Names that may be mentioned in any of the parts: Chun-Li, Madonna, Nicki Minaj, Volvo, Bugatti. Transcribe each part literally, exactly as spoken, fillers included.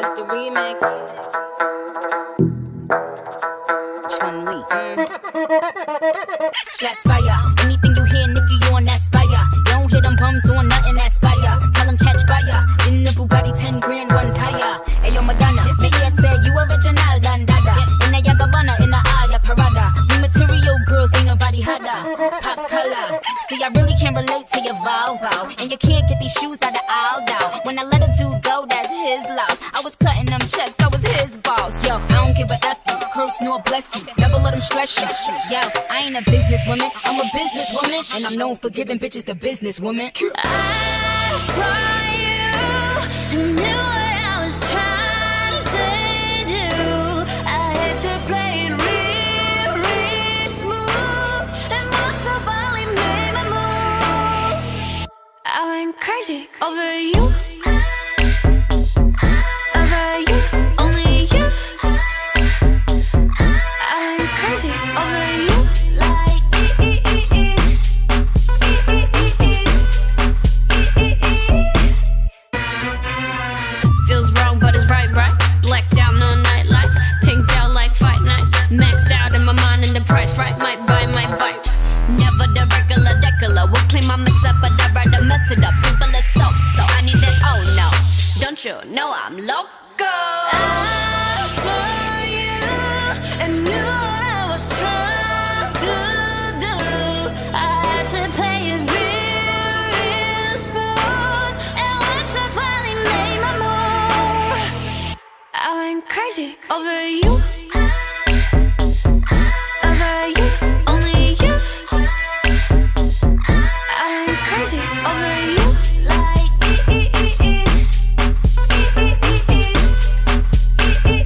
It's the remix. Chun-Li. Mm. Shots fire. Anything you hear, Nicki, you on that fire. Don't hit them bums on nothing, that's fire. Tell them catch fire. In the Bugatti, ten grand, one tire. Ayo, Madonna. Make her say you original, Dandada. In a Yagabana, in a Aya Parada. New material girls, ain't nobody hotter. Pops color. See, I really can't relate to your Volvo. And you can't get these shoes out of aisle, though. When I let a dude go, that's his loss. I was cutting them checks, I was his boss. Yo, I don't give a F you, curse nor bless you. Never let them stress you. Yo, I ain't a businesswoman, I'm a businesswoman. And I'm known for giving bitches the businesswoman. I saw you, knew what I was trying to do. I had to play it real, real smooth. And once I finally made my move, I went crazy over you. Feels wrong, but it's right, right? Blacked out, no nightlight. Pinked out like fight night. Maxed out in my mind and the price right. Might buy, might bite. Never the regular decola. Will claim I mess up, but I'd rather mess it up. Simple as so, so I need that, oh no. Don't you know I'm loco? I saw you and knew what I was trying to do. I had to play it real, real smooth. And once I finally made my move, I went crazy over you. Over you, only you. I went crazy over you. Like e e e e e e e e.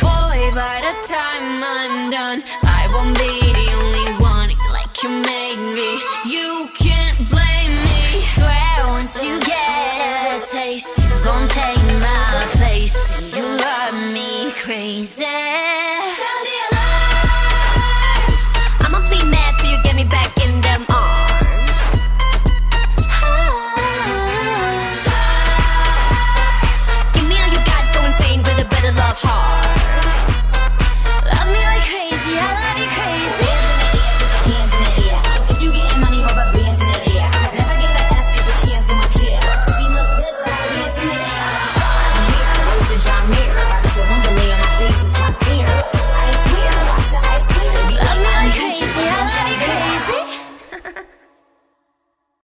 Boy, by the time I'm done, I won't be the only one. Like you made me, you can't blame me. Swear once you get a taste, gon' take my place, and you love me crazy.